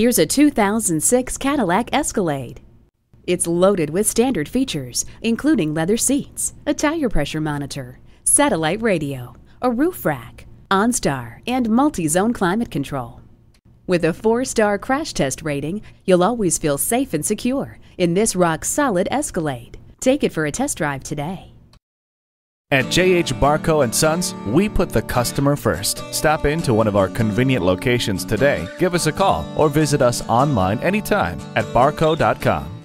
Here's a 2006 Cadillac Escalade. It's loaded with standard features, including leather seats, a tire pressure monitor, satellite radio, a roof rack, OnStar, and multi-zone climate control. With a 4-star crash test rating, you'll always feel safe and secure in this rock-solid Escalade. Take it for a test drive today. At J.H. Barkau and Sons, we put the customer first. Stop into one of our convenient locations today, give us a call, or visit us online anytime at barkau.com.